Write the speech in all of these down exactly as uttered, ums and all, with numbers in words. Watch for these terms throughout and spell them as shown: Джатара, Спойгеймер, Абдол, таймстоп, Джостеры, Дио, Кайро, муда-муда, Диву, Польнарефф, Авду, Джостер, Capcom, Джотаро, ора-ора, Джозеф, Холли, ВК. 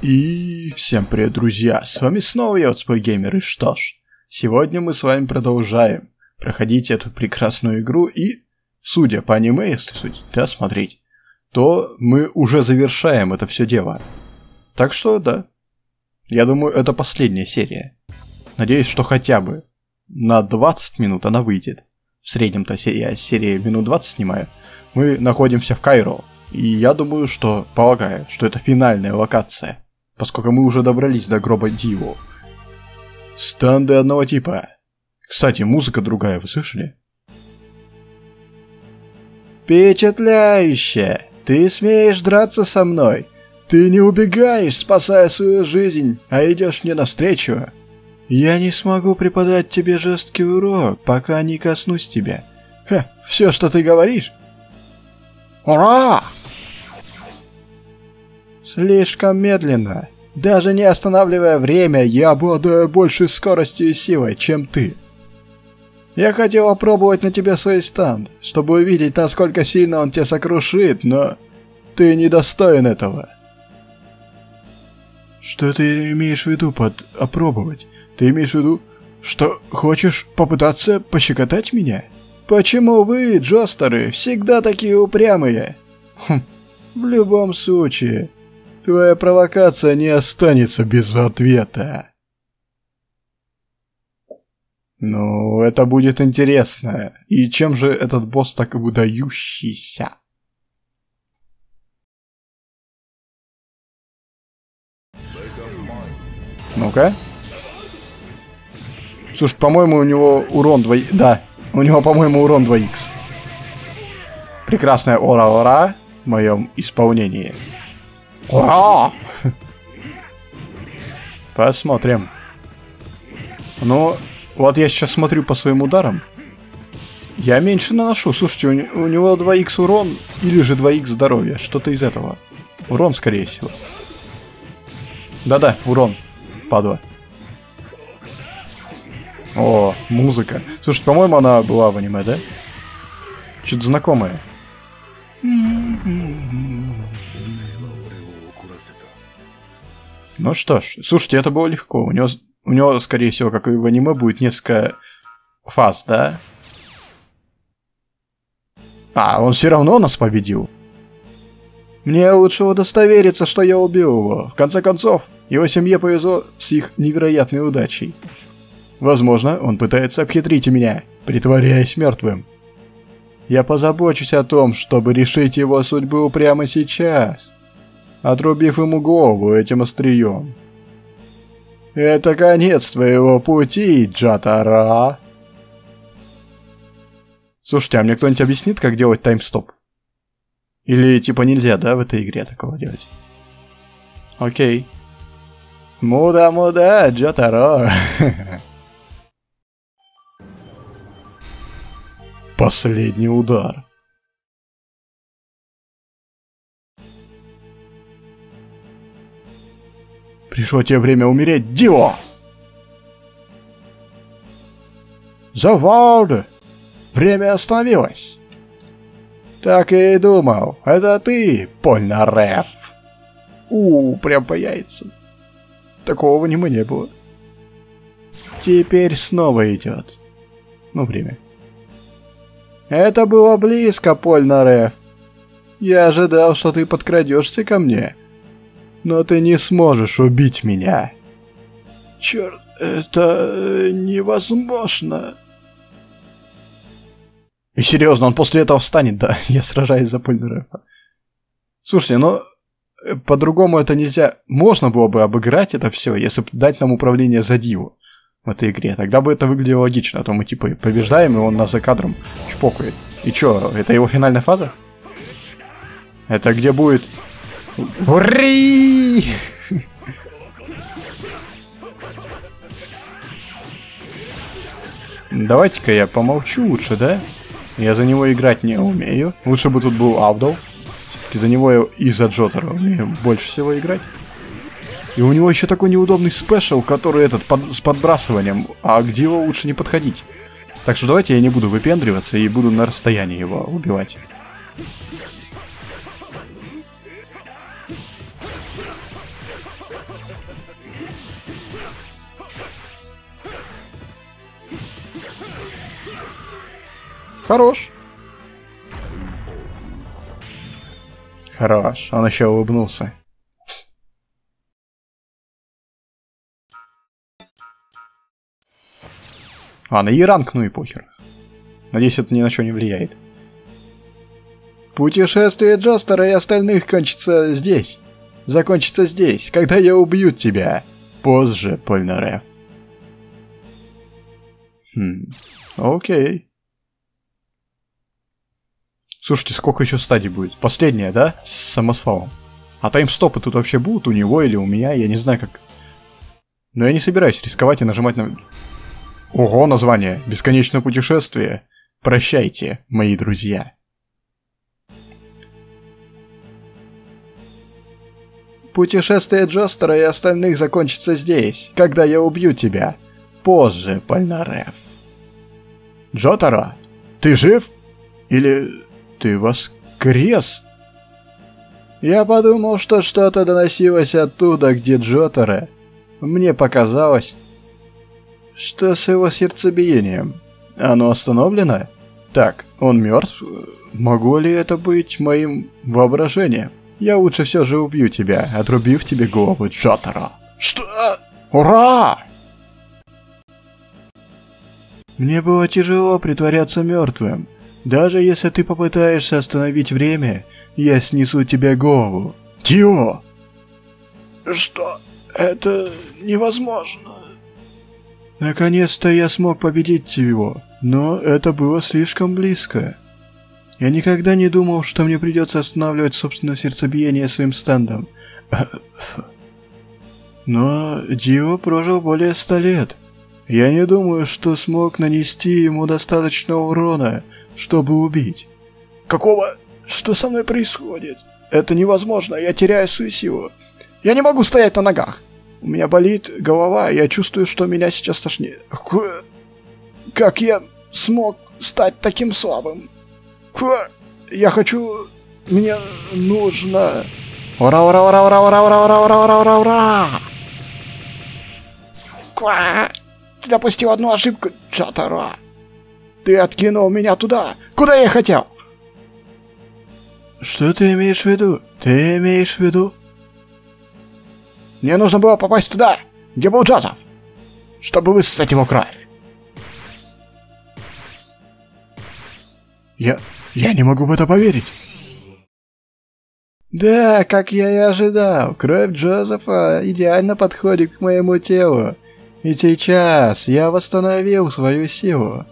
И всем привет, друзья, с вами снова я, Спойгеймер, и что ж, сегодня мы с вами продолжаем проходить эту прекрасную игру, и, судя по аниме, если судить, да, смотреть, то мы уже завершаем это все дело. Так что, да, я думаю, это последняя серия. Надеюсь, что хотя бы на двадцать минут она выйдет. В среднем-то я серии минут двадцать снимаю. Мы находимся в Кайро, и я думаю, что, полагаю, что это финальная локация. Поскольку мы уже добрались до гроба Диву. Стенды одного типа. Кстати, музыка другая, вы слышали? Впечатляюще! Ты смеешь драться со мной? Ты не убегаешь, спасая свою жизнь, а идешь мне навстречу. Я не смогу преподать тебе жесткий урок, пока не коснусь тебя. Ха, все, что ты говоришь? Ура! Слишком медленно. Даже не останавливая время, я обладаю большей скоростью и силой, чем ты. Я хотел опробовать на тебе свой станд, чтобы увидеть, насколько сильно он тебя сокрушит, но ты недостоин этого. Что ты имеешь в виду под «опробовать»? Ты имеешь в виду, что хочешь попытаться пощекотать меня? Почему вы, Джостеры, всегда такие упрямые? Хм, в любом случае... Твоя провокация не останется без ответа. Ну, это будет интересно. И чем же этот босс так выдающийся? Ну-ка. Слушай, по-моему, у него урон два икс. Да, у него, по-моему, урон два икс. Прекрасная ора-ора в моем исполнении. Ура! Посмотрим. Ну, вот я сейчас смотрю по своим ударам. Я меньше наношу. Слушайте, у, у него два икс урон или же два икс здоровья. Что-то из этого. Урон, скорее всего. Да-да, урон. Падла. О, музыка. Слушай, по-моему, она была в аниме, да? Что-то знакомое. Ну что ж, слушайте, это было легко. У него, у него, скорее всего, как и в аниме, будет несколько фаз, да? А, он все равно нас победил. Мне лучше удостовериться, что я убил его. В конце концов, его семье повезло с их невероятной удачей. Возможно, он пытается обхитрить меня, притворяясь мертвым. Я позабочусь о том, чтобы решить его судьбу прямо сейчас. Отрубив ему голову этим острием. Это конец твоего пути, Джатара. Слушайте, а мне кто-нибудь объяснит, как делать таймстоп? Или типа нельзя, да, в этой игре такого делать? Окей. Муда-муда, Джотаро. Последний удар. Пришло тебе время умереть, Дио! Завод! Время остановилось! Так и думал, это ты, Польнарефф! У, прям по яйцам. Такого в аниме не было. Теперь снова идет. Ну, время. Это было близко, Польнарефф. Я ожидал, что ты подкрадешься ко мне. Но ты не сможешь убить меня. Черт, это невозможно. И серьезно, он после этого встанет, да? Я сражаюсь за Польнареффа. Слушайте, но по-другому это нельзя. Можно было бы обыграть это все, если бы дать нам управление за Диву в этой игре. Тогда бы это выглядело логично. А то мы типа побеждаем, и он нас за кадром чпокает. И чё, это его финальная фаза? Это где будет... Ури! Давайте-ка я помолчу лучше, да? Я за него играть не умею. Лучше бы тут был Абдол. Все-таки за него я и за Джотаро умею больше всего играть. И у него еще такой неудобный спешл, который этот, под, с подбрасыванием. А где его лучше не подходить? Так что давайте я не буду выпендриваться и буду на расстоянии его убивать. Хорош. Хорош. Он еще улыбнулся. Ладно, и ранг, ну и похер. Надеюсь, это ни на что не влияет. Путешествие Джостера и остальных кончится здесь. Закончится здесь, когда я убью тебя. Позже, Польнарефф. Хм, окей. Слушайте, сколько еще стадий будет? Последняя, да? С самосвалом. А таймстопы тут вообще будут у него или у меня? Я не знаю как... Но я не собираюсь рисковать и нажимать на... Ого, название. Бесконечное путешествие. Прощайте, мои друзья. Путешествие Джостера и остальных закончится здесь, когда я убью тебя. Позже, Польнарефф. Джотаро, ты жив? Или ты воскрес? Я подумал, что что-то доносилось оттуда, где Джотаро. Мне показалось... Что с его сердцебиением? Оно остановлено? Так, он мертв? Могло ли это быть моим воображением? Я лучше все же убью тебя, отрубив тебе голову, Джотаро. Что? Ура! Мне было тяжело притворяться мертвым. Даже если ты попытаешься остановить время, я снесу тебе голову. Дио! Что? Это невозможно. Наконец-то я смог победить его, но это было слишком близко. Я никогда не думал, что мне придется останавливать собственное сердцебиение своим стендом. Но Дио прожил более ста лет. Я не думаю, что смог нанести ему достаточного урона, чтобы убить. Какого? Что со мной происходит? Это невозможно, я теряю свою силу. Я не могу стоять на ногах. У меня болит голова, я чувствую, что меня сейчас тошнит. Как я смог стать таким слабым? Я хочу... Мне нужно... Ура, ура, ура, ура, ура, ура, ура, ура, ура, ура, ура! Ква! Ты допустил одну ошибку, Джатара. Ты откинул меня туда, куда я хотел. Что ты имеешь в виду? Ты имеешь в виду? Мне нужно было попасть туда, где был Джозеф, чтобы высосать его кровь. Я... я не могу в это поверить. Да, как я и ожидал, кровь Джозефа идеально подходит к моему телу. И сейчас я восстановил свою силу.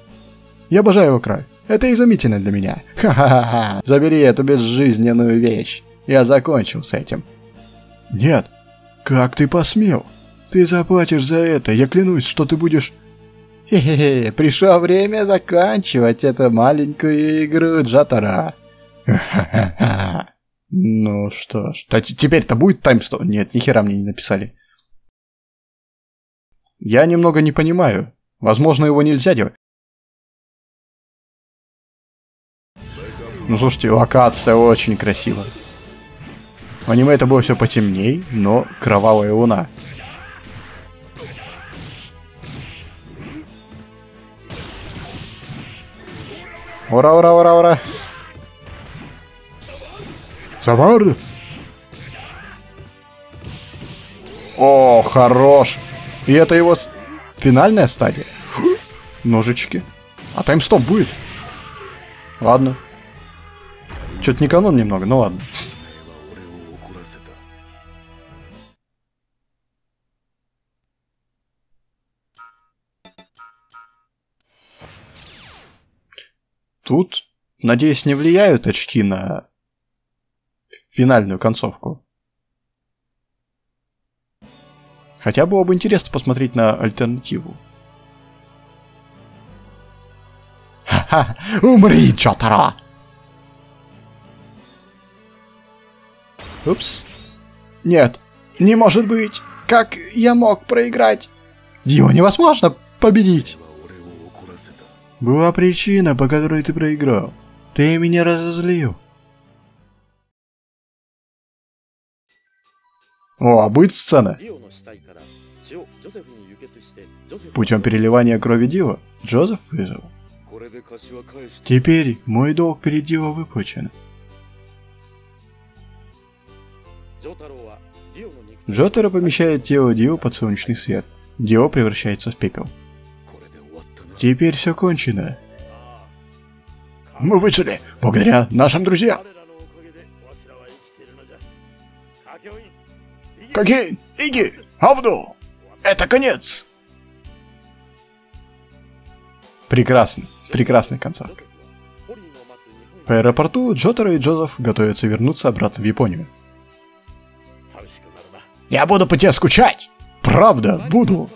Я обожаю его кровь. Это изумительно для меня. Ха-ха-ха. Забери эту безжизненную вещь. Я закончил с этим. Нет. Как ты посмел? Ты заплатишь за это, я клянусь, что ты будешь... Хе-хе-хе, пришло время заканчивать эту маленькую игру, Джатара. Ха-ха-ха. Ну что ж, теперь-то будет таймстоп? Нет, нихера мне не написали. Я немного не понимаю. Возможно, его нельзя делать. Ну слушайте, локация очень красивая. В аниме это было все потемней, но кровавая луна. Ура, ура, ура, ура! Завар! О, хорош! И это его с... финальная стадия? Ножички. А таймстоп будет? Ладно. Чё-то не канон немного, ну ладно. Тут, надеюсь, не влияют очки на финальную концовку. Хотя было бы интересно посмотреть на альтернативу. Ха-ха! Умри, Джотаро! Упс. Нет, не может быть! Как я мог проиграть? Дио невозможно победить! Была причина, по которой ты проиграл. Ты меня разозлил. О, а будет сцена? Путем переливания крови Дио Джозеф выжил. Теперь мой долг перед Дио выплачен. Джотаро помещает тело Дио под солнечный свет. Дио превращается в пепел. Теперь все кончено. Мы выжили благодаря нашим друзьям. Какие? Иги! Авду! Это конец! Прекрасно. Прекрасная концовка. По аэропорту Джотаро и Джозеф готовятся вернуться обратно в Японию. Я буду по тебе скучать! Правда, буду!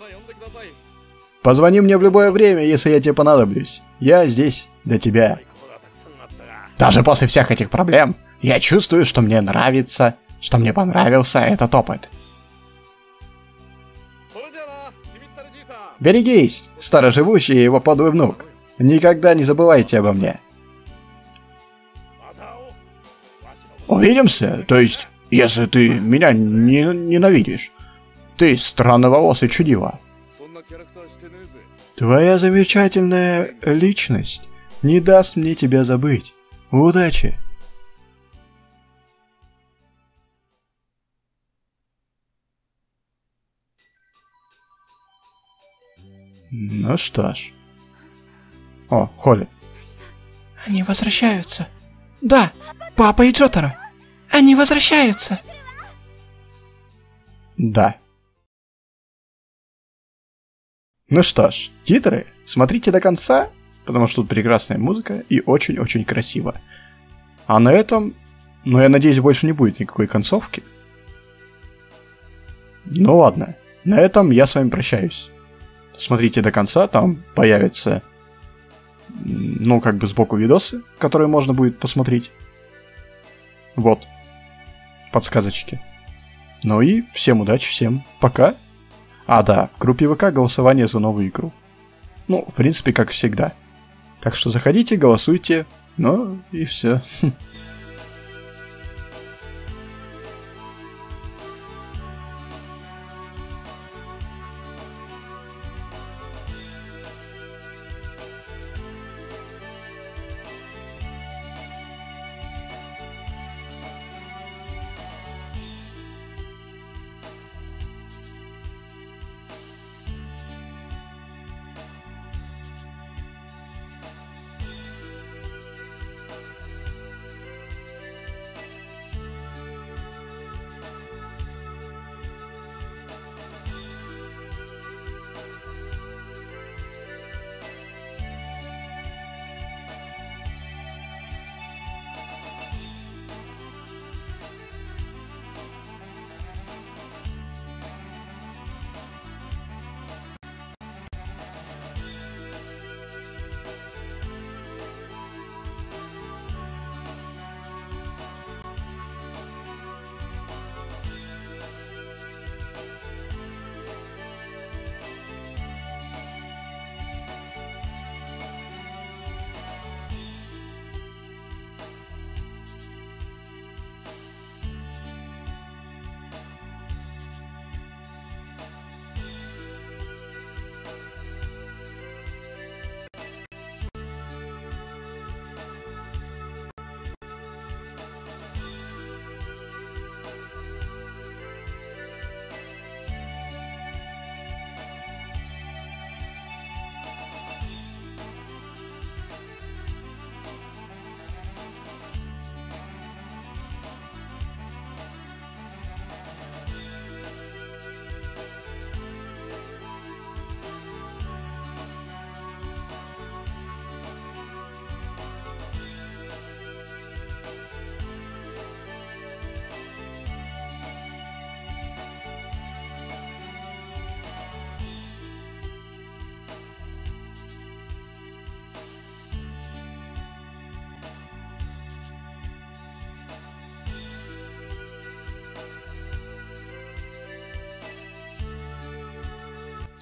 Позвони мне в любое время, если я тебе понадоблюсь. Я здесь для тебя. Даже после всех этих проблем я чувствую, что мне нравится... что мне понравился этот опыт. Берегись, староживущий и его подлый внук. Никогда не забывайте обо мне. Увидимся? То есть, если ты меня не ненавидишь. Ты странноволосый чудило. Твоя замечательная личность не даст мне тебя забыть. Удачи! Ну что ж. О, Холли. Они возвращаются. Да, папа и Джотаро. Они возвращаются. Да. Ну что ж, титры смотрите до конца, потому что тут прекрасная музыка и очень-очень красиво. А на этом, ну я надеюсь, больше не будет никакой концовки. Ну ладно, на этом я с вами прощаюсь. Смотрите до конца, там появятся, ну, как бы сбоку видосы, которые можно будет посмотреть. Вот. Подсказочки. Ну и всем удачи, всем пока. А, да, в группе ВК голосование за новую игру. Ну, в принципе, как всегда. Так что заходите, голосуйте, ну и все.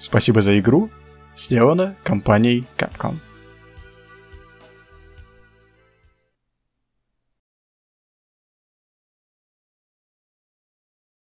Спасибо за игру, сделано компанией Capcom.